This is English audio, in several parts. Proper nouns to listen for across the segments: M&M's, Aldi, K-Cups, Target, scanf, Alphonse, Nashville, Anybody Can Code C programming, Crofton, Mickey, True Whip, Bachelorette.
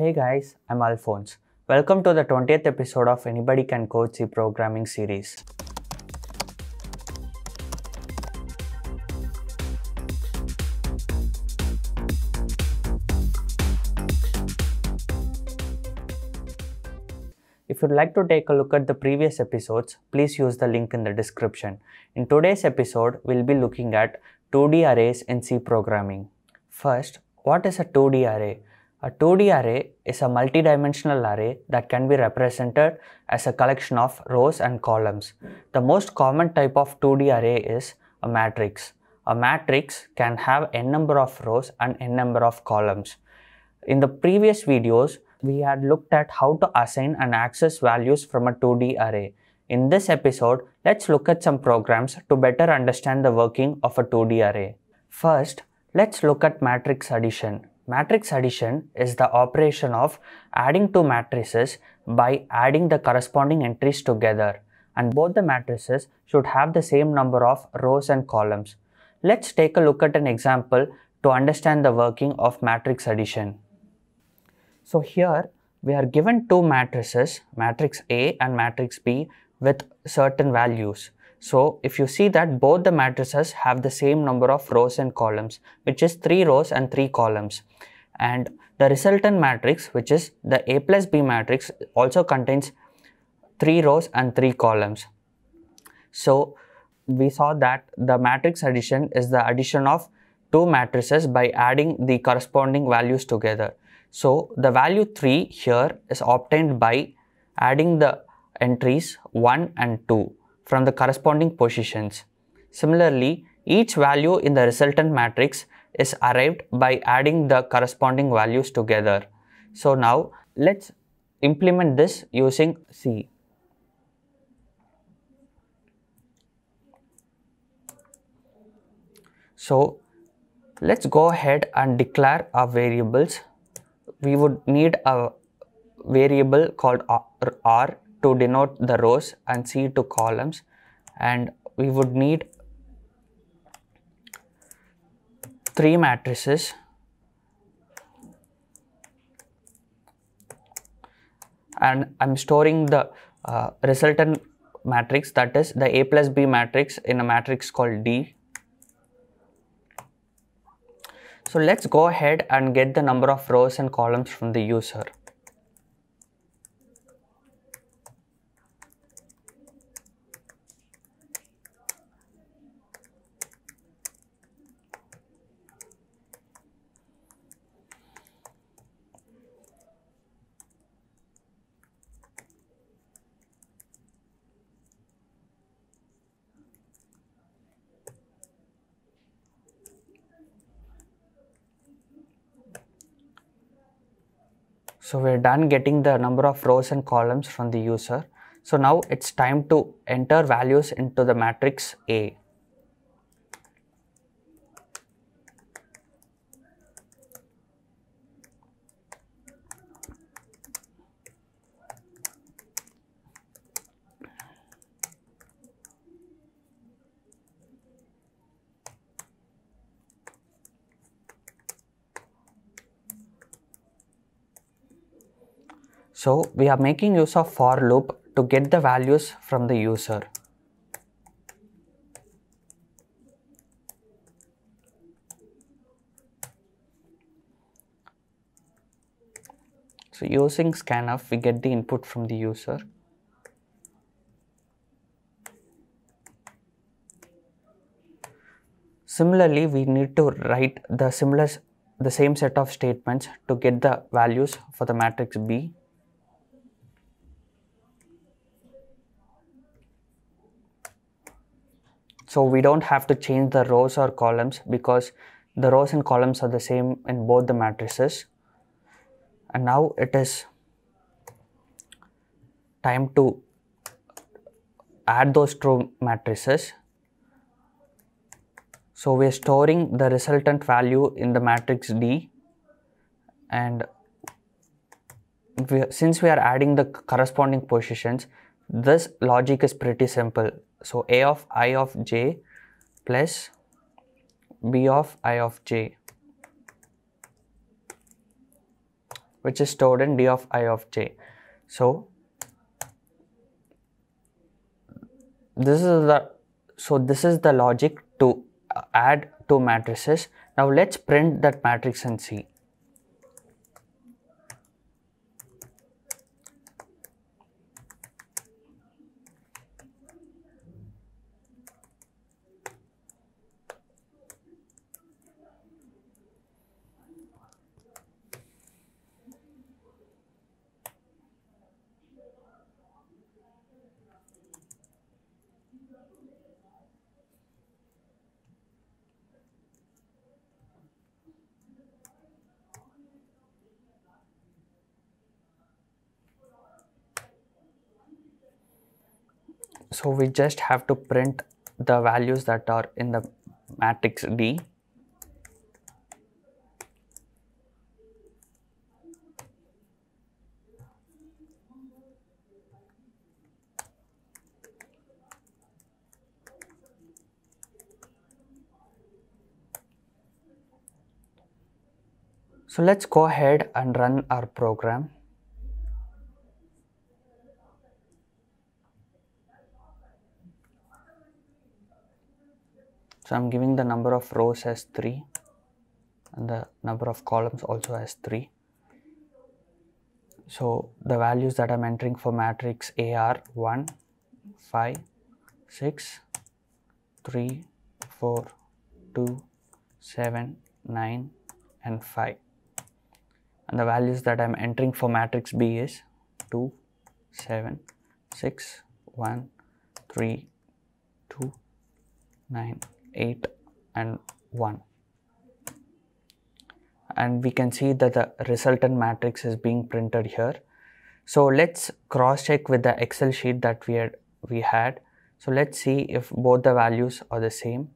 Hey guys, I'm Alphonse. Welcome to the 20th episode of Anybody Can Code C programming series. If you'd like to take a look at the previous episodes, please use the link in the description. In today's episode, we'll be looking at 2D arrays in C programming. First, what is a 2D array? A 2D array is a multidimensional array that can be represented as a collection of rows and columns. The most common type of 2D array is a matrix. A matrix can have n number of rows and n number of columns. In the previous videos, we had looked at how to assign and access values from a 2D array. In this episode, let's look at some programs to better understand the working of a 2D array. First, let's look at matrix addition. Matrix addition is the operation of adding two matrices by adding the corresponding entries together, and both the matrices should have the same number of rows and columns. Let's take a look at an example to understand the working of matrix addition. So here we are given two matrices, matrix A and matrix B, with certain values. So if you see that both the matrices have the same number of rows and columns, which is 3 rows and 3 columns. And the resultant matrix, which is the A plus B matrix, also contains 3 rows and 3 columns. So we saw that the matrix addition is the addition of two matrices by adding the corresponding values together. So the value 3 here is obtained by adding the entries 1 and 2 from the corresponding positions. Similarly, each value in the resultant matrix is arrived by adding the corresponding values together. So now let's implement this using C. So let's go ahead and declare our variables. We would need a variable called R to denote the rows and C to columns, and we would need 3 matrices, and I'm storing the resultant matrix, that is the A plus B matrix, in a matrix called D. So let's go ahead and get the number of rows and columns from the user. So we're done getting the number of rows and columns from the user. So now it's time to enter values into the matrix A. So we are making use of for loop to get the values from the user. So using scanf, we get the input from the user. Similarly, we need to write the same set of statements to get the values for the matrix B. So we don't have to change the rows or columns because the rows and columns are the same in both the matrices. And now it is time to add those two matrices. So we are storing the resultant value in the matrix D, and since we are adding the corresponding positions, this logic is pretty simple. So A of I of j plus B of I of j, which is stored in d of I of j. So this is the logic to add two matrices. Now let's print that matrix and see. So we just have to print the values that are in the matrix D. So let's go ahead and run our program. So I'm giving the number of rows as 3 and the number of columns also as 3. So the values that I'm entering for matrix A are 1, 5, 6, 3, 4, 2, 7, 9 and 5. And the values that I'm entering for matrix B is 2, 7, 6, 1, 3, 2, 9. 8 and 1, and we can see that the resultant matrix is being printed here. So let's cross check with the Excel sheet that we had. So let's see if both the values are the same.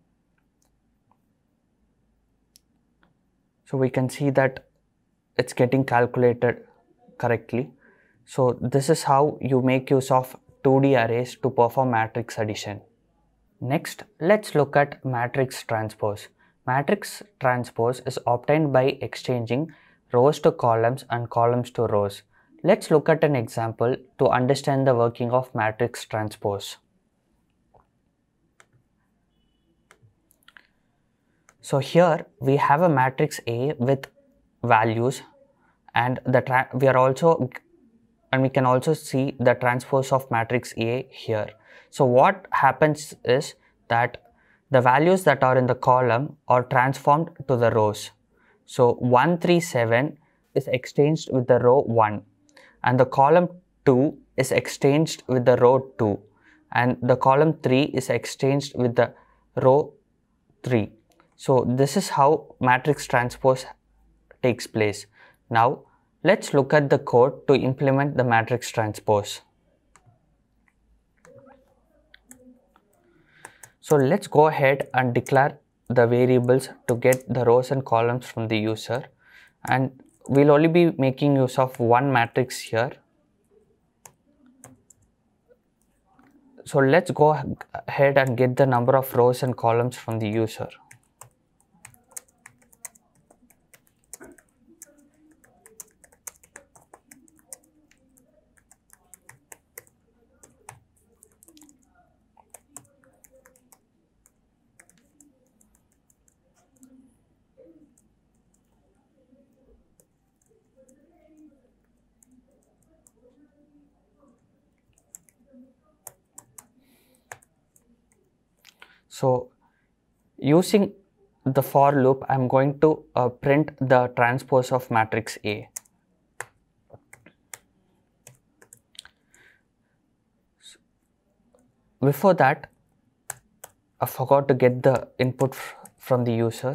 So we can see that it's getting calculated correctly. So this is how you make use of 2D arrays to perform matrix addition. Next, let's look at matrix transpose. Matrix transpose is obtained by exchanging rows to columns and columns to rows. Let's look at an example to understand the working of matrix transpose. So here we have a matrix A with values, and we can also see the transpose of matrix A here. So what happens is that the values that are in the column are transformed to the rows. So 137 is exchanged with the row 1, and the column 2 is exchanged with the row 2, and the column 3 is exchanged with the row 3. So this is how matrix transpose takes place. Now let's look at the code to implement the matrix transpose. So let's go ahead and declare the variables to get the rows and columns from the user, and we'll only be making use of one matrix here. So let's go ahead and get the number of rows and columns from the user. So using the for loop, I'm going to print the transpose of matrix A. Before that, I forgot to get the input from the user.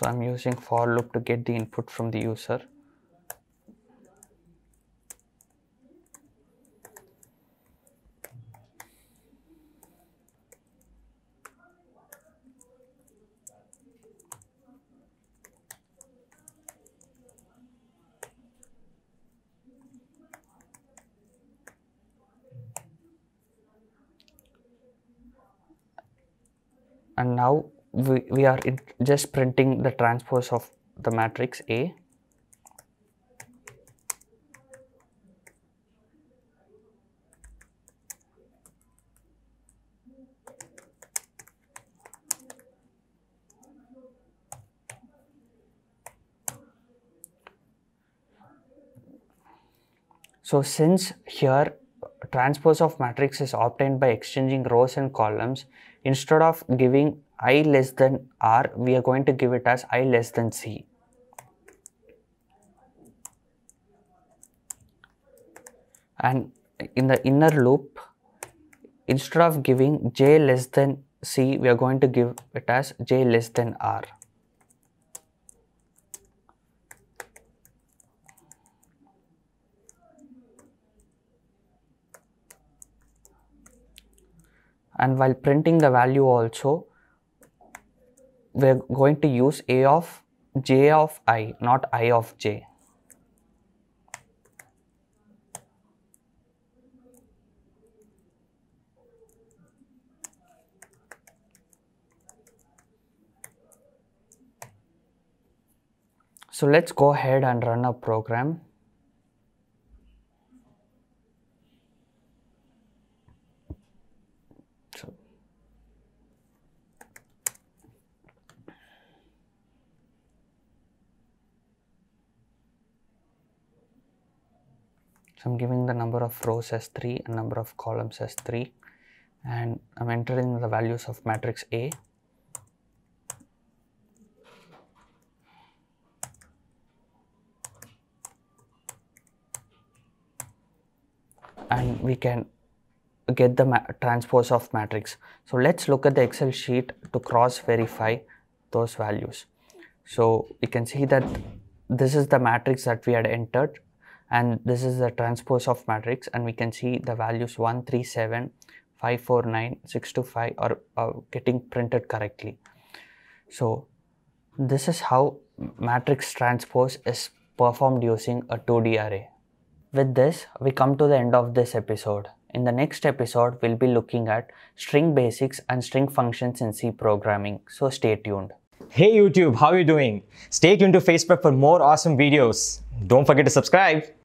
So I'm using for loop to get the input from the user. and now we are just printing the transpose of the matrix A. So since here transpose of matrix is obtained by exchanging rows and columns, instead of giving I less than R, we are going to give it as I less than C. And in the inner loop, instead of giving J less than C, we are going to give it as J less than R. And while printing the value also, we are going to use A of J of I, not I of J. So let's go ahead and run a program. So I'm giving the number of rows as 3 and number of columns as 3, and I'm entering the values of matrix A. And we can get the transpose of matrix. So let's look at the Excel sheet to cross verify those values. So we can see that this is the matrix that we had entered, and this is the transpose of matrix, and we can see the values 1, 3, 7, 5, 4, 9, 6, 2, 5 are getting printed correctly. So this is how matrix transpose is performed using a 2D array. With this, we come to the end of this episode. In the next episode, we'll be looking at string basics and string functions in C programming. So stay tuned. Hey YouTube, how are you doing? Stay tuned to Facebook for more awesome videos. Don't forget to subscribe.